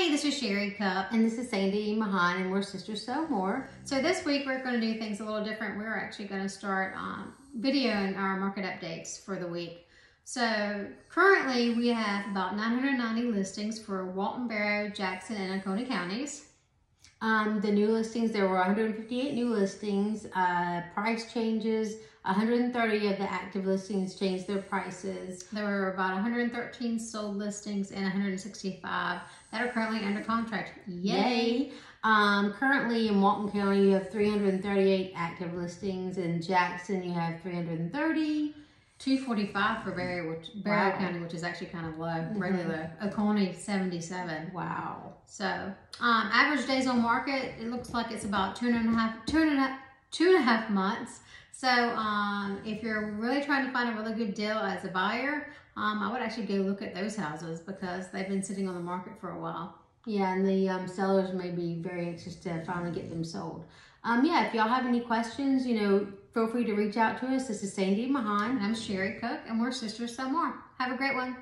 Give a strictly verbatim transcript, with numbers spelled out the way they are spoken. Hey, this is Sherry Cupp and this is Sandy Mahan and we're Sisters Sell More. So this week we're going to do things a little different. We're actually going to start um, videoing our market updates for the week. So currently we have about nine hundred ninety listings for Walton, Barrow, Jackson, and Oconee counties. Um, the new listings, there were one hundred fifty-eight new listings, uh, price changes, one hundred thirty of the active listings changed their prices. There were about one hundred thirteen sold listings and one hundred sixty-five that are currently under contract. Yay! Yay. Um, currently in Walton County you have three hundred thirty-eight active listings, in Jackson you have three hundred thirty. two forty-five for Barrow, which, Barrow wow. County, which is actually kind of low, mm-hmm. really low. Oconee, seventy-seven. Wow. So, um, average days on market, it looks like it's about two and a half, two and a half, two and a half months. So, um, if you're really trying to find a really good deal as a buyer, um, I would actually go look at those houses because they've been sitting on the market for a while. Yeah, and the um, sellers may be very anxious to finally get them sold. Um, yeah, if y'all have any questions, you know, feel free to reach out to us. This is Sandy Mahan. And I'm Sherry Cook, and we're Sisters Sell More. Have a great one.